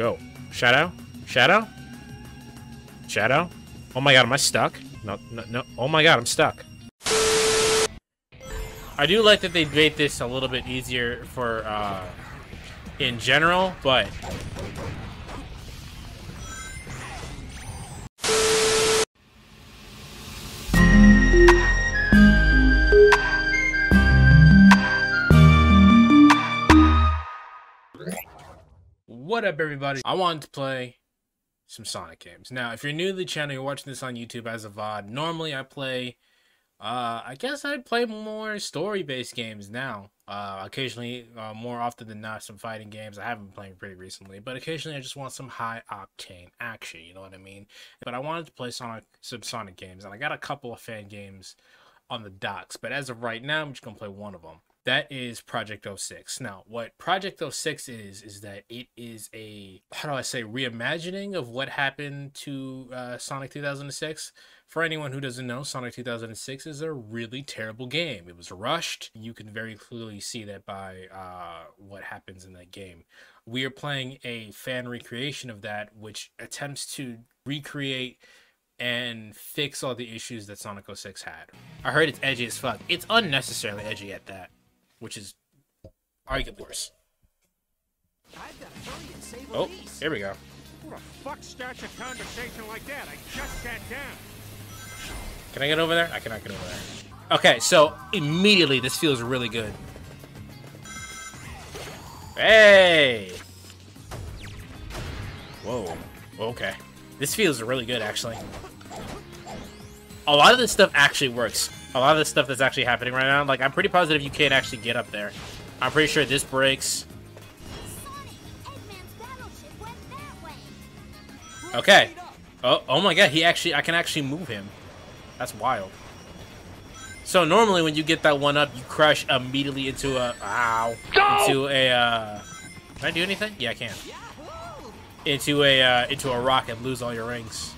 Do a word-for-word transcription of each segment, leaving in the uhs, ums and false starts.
Go. Shadow? Shadow? Shadow? Oh my god, am I stuck? No, no, no. Oh my god, I'm stuck. I do like that they made this a little bit easier for, uh, in general, but... What up, everybody? I wanted to play some Sonic games. Now, if you're new to the channel, you're watching this on YouTube as a V O D. Normally, I play... Uh, I guess I play more story-based games now. Uh, occasionally, uh, more often than not, some fighting games. I haven't been playing pretty recently. But occasionally, I just want some high-octane action, you know what I mean? But I wanted to play Sonic, some Sonic games, and I got a couple of fan games on the docks. But as of right now, I'm just going to play one of them. That is Project oh six. Now, what Project oh six is, is that it is a, how do I say, reimagining of what happened to uh, Sonic two thousand six. For anyone who doesn't know, Sonic two thousand six is a really terrible game. It was rushed. You can very clearly see that by uh, what happens in that game. We are playing a fan recreation of that, which attempts to recreate and fix all the issues that Sonic oh six had. I heard it's edgy as fuck. It's unnecessarily edgy at that. Which is arguably worse. Oh, here we go. Who the fuck starts a conversation like that? I just sat down. Can I get over there? I cannot get over there. Okay, so immediately this feels really good. Hey! Whoa. Okay. This feels really good, actually. A lot of this stuff actually works. A lot of the stuff that's actually happening right now, like, I'm pretty positive you can't actually get up there. I'm pretty sure this breaks. Okay. Oh, oh my god, he actually, I can actually move him. That's wild. So normally when you get that one up, you crush immediately into a, ow, Go! into a, uh, can I do anything? Yeah, I can. Into a, uh, into a rock and lose all your rings.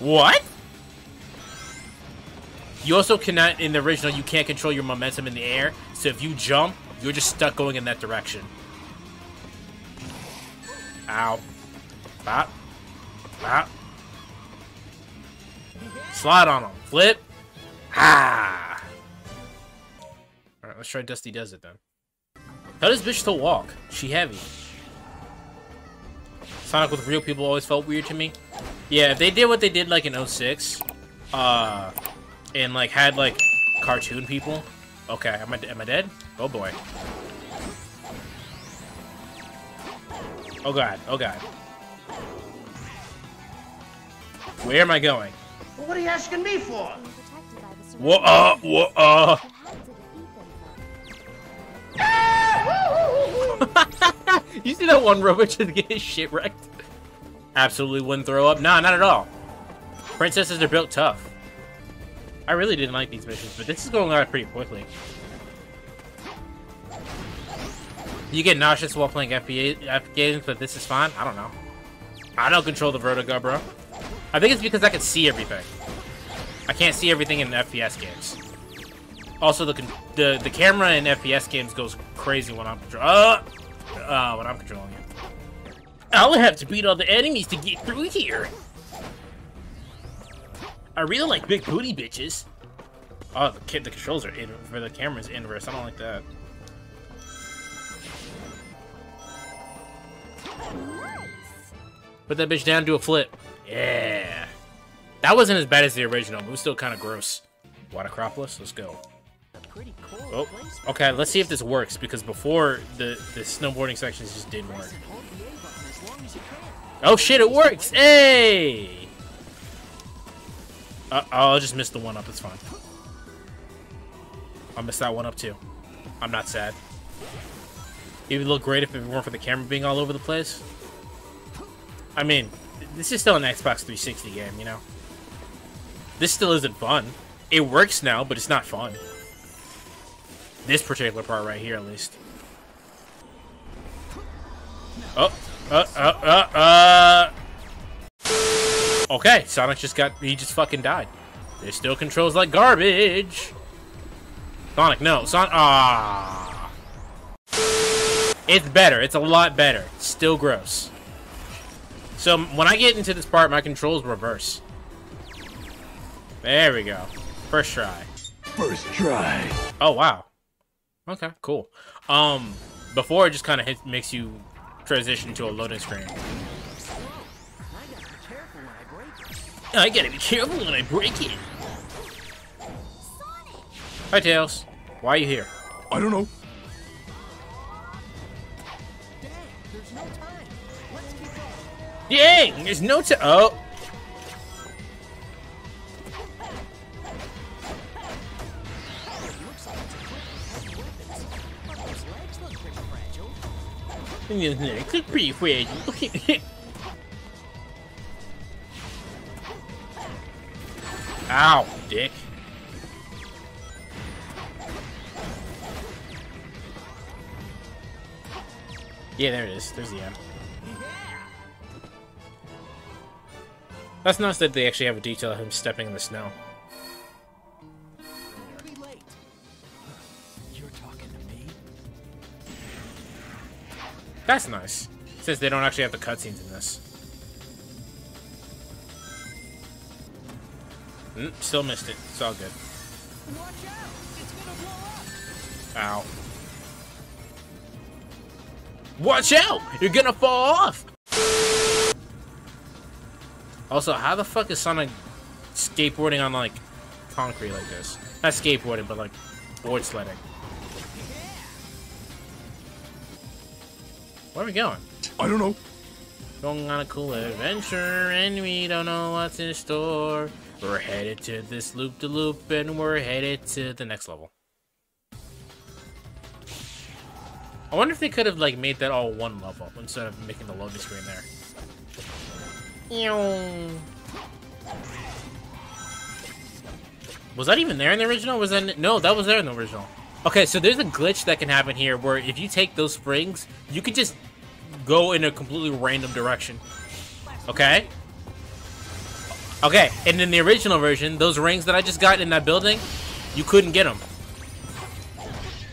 What? You also cannot, in the original, you can't control your momentum in the air. So if you jump, you're just stuck going in that direction. Ow. Bop. Bop. Slide on him. Flip. Ah. Alright, let's try Dusty Desert then. Tell this bitch to walk. She heavy. Sonic with real people always felt weird to me. Yeah, if they did what they did, like, in oh six, uh, and, like, had, like, cartoon people. Okay, am I, am I dead? Oh, boy. Oh, God. Oh, God. Where am I going? Well, what are you asking me for? Whoa, uh, whoa, uh. You see that one robot just get his shit wrecked? Absolutely wouldn't throw up. Nah, not at all. Princesses are built tough. I really didn't like these missions, but this is going on pretty quickly. You get nauseous while playing F P A games, but this is fine? I don't know. I don't control the vertigo, bro. I think it's because I can see everything. I can't see everything in F P S games. Also, the the, the camera in F P S games goes crazy when I'm controlling. Uh, uh, when I'm controlling it. I'll have to beat all the enemies to get through here. I really like big booty bitches. Oh, the kid, the controls are in for the camera's inverse. I don't like that. Nice. Put that bitch down, do a flip. Yeah. That wasn't as bad as the original, but it was still kind of gross. Watercropolis, let's go. Pretty cool. Oh, okay, let's see if this works, because before the, the snowboarding sections just didn't work. Oh shit, it works! Hey! Uh, I'll just miss the one up, it's fine. I'll miss that one up too. I'm not sad. It would look great if it weren't for the camera being all over the place. I mean, this is still an Xbox three sixty game, you know? This still isn't fun. It works now, but it's not fun. This particular part right here, at least. Oh! Uh, uh, uh, uh. Okay, Sonic just got, he just fucking died. There's still controls like garbage. Sonic, no. Sonic, ah. It's better. It's a lot better. Still gross. So when I get into this part, my controls reverse. There we go. First try. First try. Oh, wow. Okay, cool. Um, before it just kind of makes you transition to a loading screen. I gotta be careful when I break it. Hi, Tails. Why are you here? I don't know. Dang, there's no time. Let's keep going. Dang, there's no time. Oh. It looks pretty fragile. Ow, dick. Yeah, there it is. There's the end. That's nice that they actually have a detail of him stepping in the snow. That's nice, since they don't actually have the cutscenes in this. Mm, still missed it. It's all good. Watch out. It's gonna blow up. Ow. Watch out! You're gonna fall off! Also, how the fuck is Sonic skateboarding on, like, concrete like this? Not skateboarding, but, like, board sledding. Where are we going? I don't know. Going on a cool adventure, and we don't know what's in store. We're headed to this loop-de-loop, and we're headed to the next level. I wonder if they could have, like, made that all one level instead of making the loading screen there. Ew. Was that even there in the original? Was that no? That was there in the original. Okay, so there's a glitch that can happen here where if you take those springs, you could just go in a completely random direction. Okay. Okay, and in the original version, those rings that I just got in that building, you couldn't get them.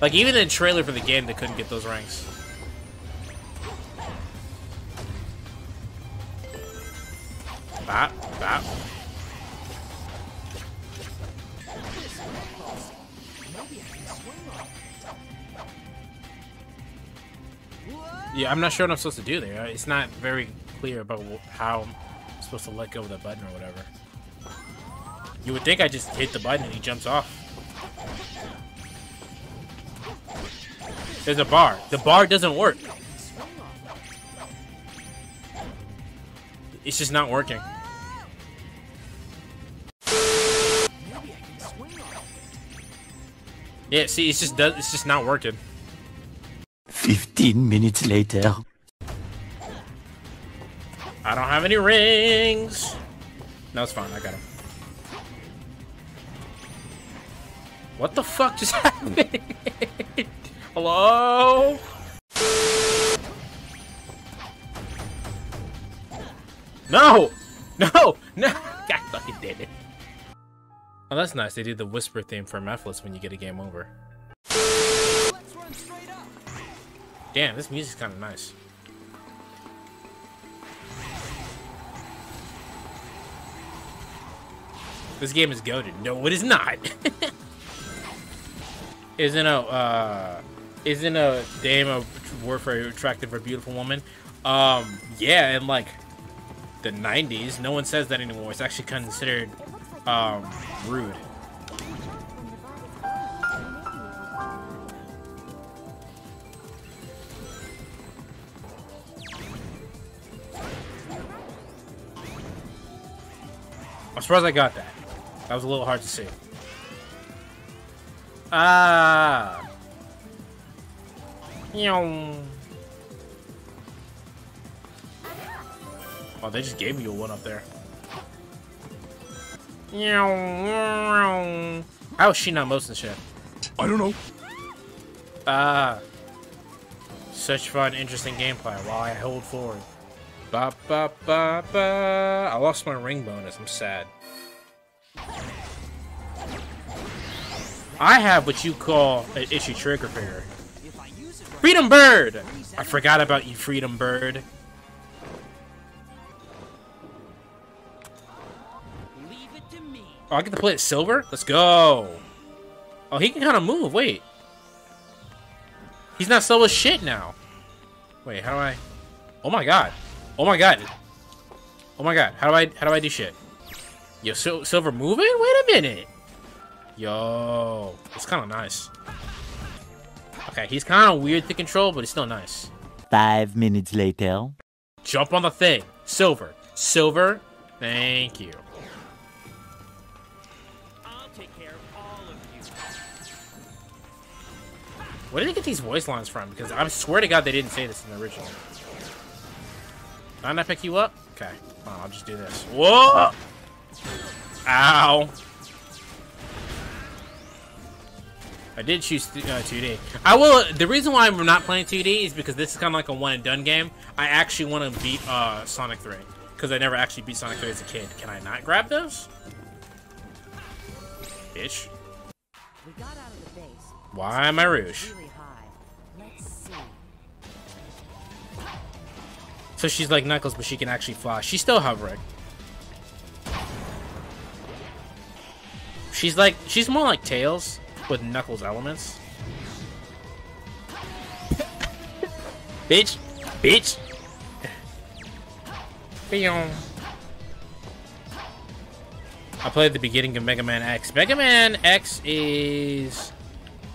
Like, even in the trailer for the game, they couldn't get those ranks. Bop, bop. Yeah, I'm not sure what I'm supposed to do there. It's not very clear about how I'm supposed to let go of the button or whatever. You would think I just hit the button and he jumps off. There's a bar. The bar doesn't work. It's just not working. Yeah, see, it's just it's just not working. Fifteen minutes later. I don't have any rings. No, it's fine. I got him. What the fuck just happened? Hello? No! No! No! God fucking did it. Oh, that's nice. They did the whisper theme for Mephiles when you get a game over. Let's run straight up. Damn, this music's kind of nice. This game is goated. No, it is not. Isn't a, uh... Isn't a dame a word for an attractive or beautiful woman? Um, yeah, in like the nineties, no one says that anymore. It's actually considered um, rude. I'm surprised I got that. That was a little hard to see. Ah. Oh, they just gave you a one up there. How is she not most and shit? I don't know. Ah, uh, such fun, interesting gameplay. While I hold forward. Ba ba ba ba. I lost my ring bonus. I'm sad. I have what you call an issue trigger finger. Freedom Bird! I forgot about you, Freedom Bird. Oh, I get to play it Silver? Let's go! Oh, he can kind of move. Wait. He's not slow as shit now. Wait, how do I... Oh my god. Oh my god. Oh my god. How do I How do I do shit? Yo, Sil Silver moving? Wait a minute. Yo. It's kind of nice. Okay, he's kind of weird to control, but it's still nice. Five minutes later. Jump on the thing. Silver. Silver. Thank you. Where did they get these voice lines from? Because I swear to God they didn't say this in the original. Didn't I pick you up? Okay. Well, I'll just do this. Whoa! Ow. I did choose th uh, two D. I will... The reason why I'm not playing two D is because this is kind of like a one-and-done game. I actually want to beat uh, Sonic three. Because I never actually beat Sonic three as a kid. Can I not grab those? Bitch. We got out of the base. Why am I Rouge? So she's like Knuckles, but she can actually fly. She's still hovering. She's like, she's more like Tails with Knuckles elements. Bitch, bitch. I played the beginning of Mega Man X. Mega Man X is...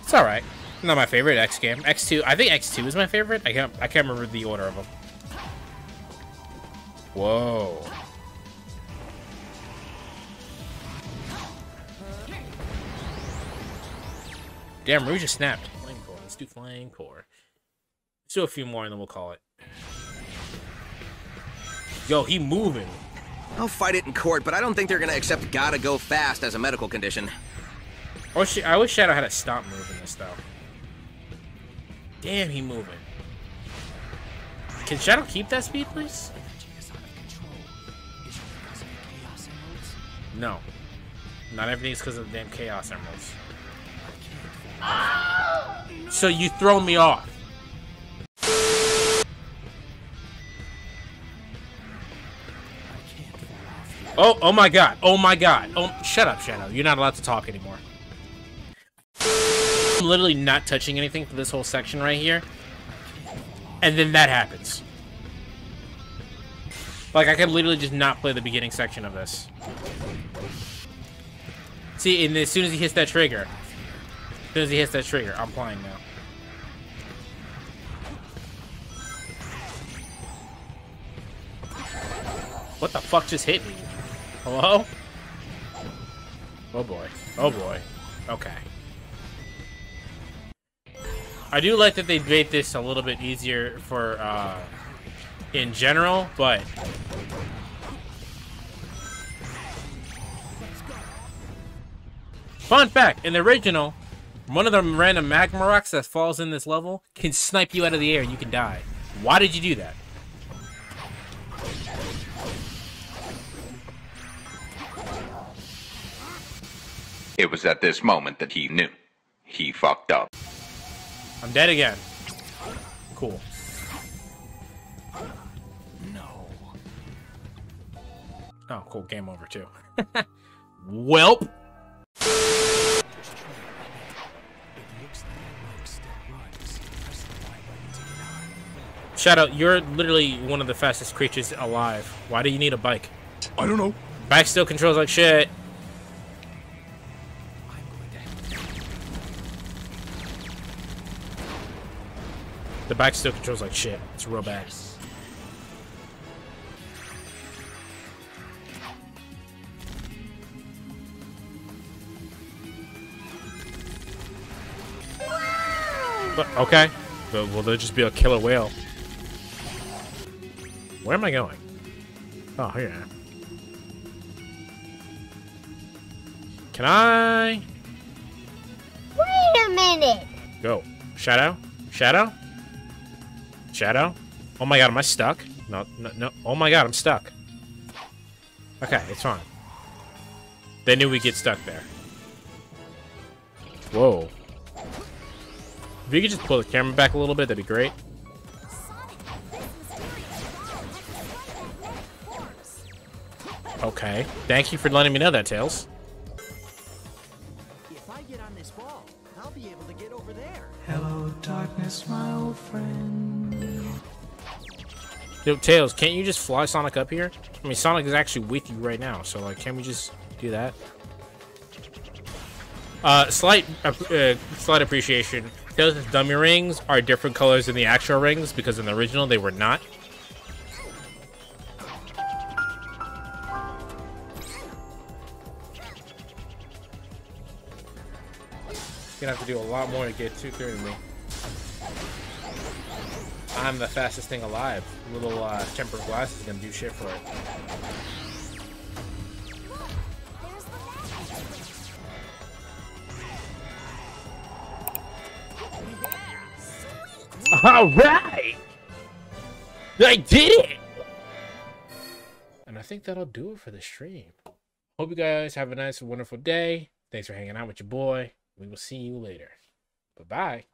It's all right. Not my favorite X game. X two. I think X two is my favorite. I can't. I can't remember the order of them. Whoa. Damn, Rouge just snapped. Flame core. Let's do flame core. Let's do a few more and then we'll call it. Yo, he moving. I'll fight it in court, but I don't think they're gonna accept gotta go fast as a medical condition. I wish, I wish Shadow had a stop move in this, though. Damn, he moving. Can Shadow keep that speed, please? No. Not everything's because of the damn Chaos Emeralds. Ah! So you throw me off. Oh, oh my god. Oh my god. Oh, shut up, Shadow. You're not allowed to talk anymore. I'm literally not touching anything for this whole section right here. And then that happens. Like, I could literally just not play the beginning section of this. See, and as soon as he hits that trigger, as soon as he hits that trigger, I'm playing now. What the fuck just hit me? Hello? Oh boy. Oh boy. Okay. I do like that they made this a little bit easier for, uh, in general, but... Fun fact, in the original, one of the random magma rocks that falls in this level can snipe you out of the air and you can die. Why did you do that? It was at this moment that he knew. He fucked up. I'm dead again. Cool. No. Oh, cool. Game over, too. Welp. Shadow, you're literally one of the fastest creatures alive. Why do you need a bike? I don't know. Bike still controls like shit. The bike still controls like shit. It's real bad. But, okay. But will there just be a killer whale? Where am I going? Oh, here I am. Can I? Wait a minute. Go. Shadow? Shadow? Shadow? Oh my god, am I stuck? No, no, no. Oh my god, I'm stuck. Okay, it's fine. They knew we'd get stuck there. Whoa. If you could just pull the camera back a little bit, that'd be great. Okay. Thank you for letting me know that, Tails. If I get on this ball, I'll be able to get over there. Hello, darkness, my old friend. Yo, Tails, can't you just fly Sonic up here? I mean, Sonic is actually with you right now, so like, can't we just do that? Uh, slight, uh, slight appreciation. Tails' dummy rings are different colors than the actual rings because in the original they were not. Gonna have to do a lot more to get two through to me. I'm the fastest thing alive. Little uh, tempered glass is gonna do shit for it. Yeah, all right, I did it, and I think that'll do it for the stream. Hope you guys have a nice and wonderful day. Thanks for hanging out with your boy. We will see you later. Bye-bye.